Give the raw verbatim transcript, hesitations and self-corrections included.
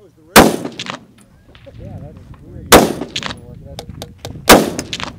that was the rest. Yeah, that was weird.